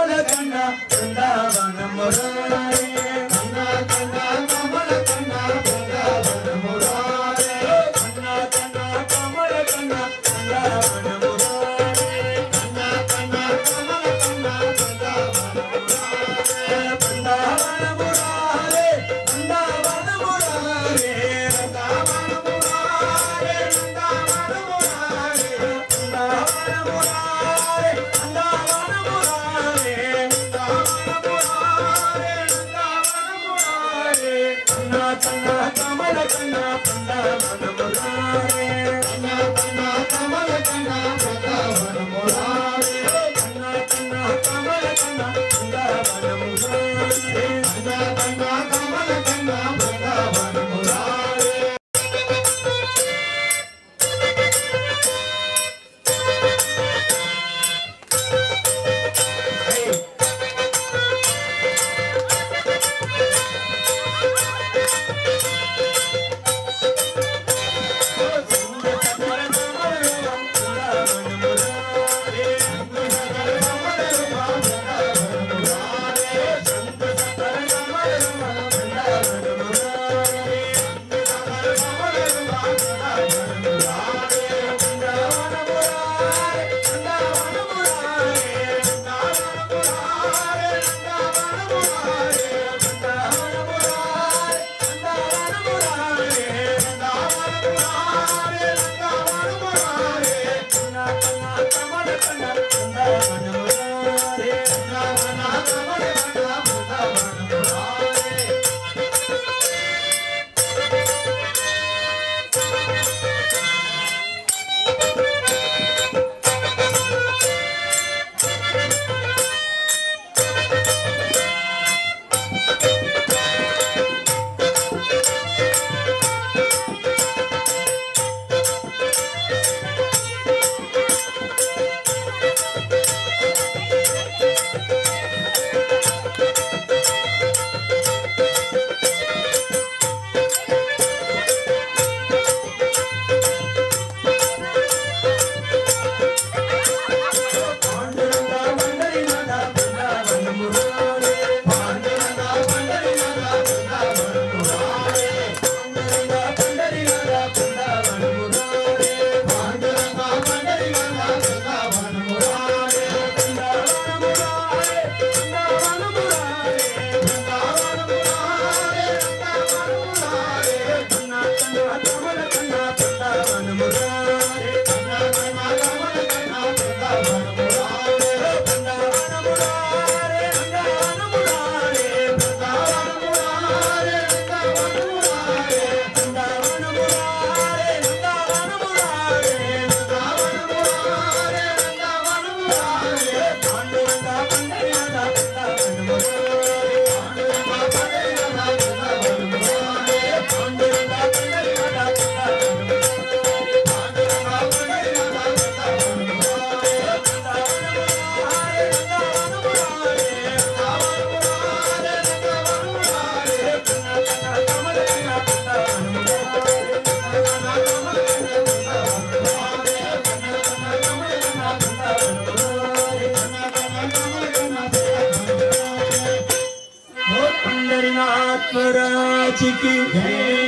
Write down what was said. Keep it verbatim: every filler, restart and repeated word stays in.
Kamala Kanna, Vrindavanam Murari. Kanna Kanna, Kamala Kanna, Vrindavanam Murari. Kanna Kanna, Kamala Kanna, Vrindavanam Murari. Kanna Kanna, Kamala Kanna, Vrindavanam Murari. Vrindavanam Murari, Vrindavanam Murari, Vrindavanam Murari, Vrindavanam Murari, Vrindavanam Murari. Kanna Kamala Kanna Vrindavanam Murari. Kanna Kanna Kamala Kanna Vrindavanam Murari. Kanna Kanna Kamala Kanna Vrindavanam Murari. Kanna Kanna Kamala Kanna Vrindavanam Murari. Karachi ki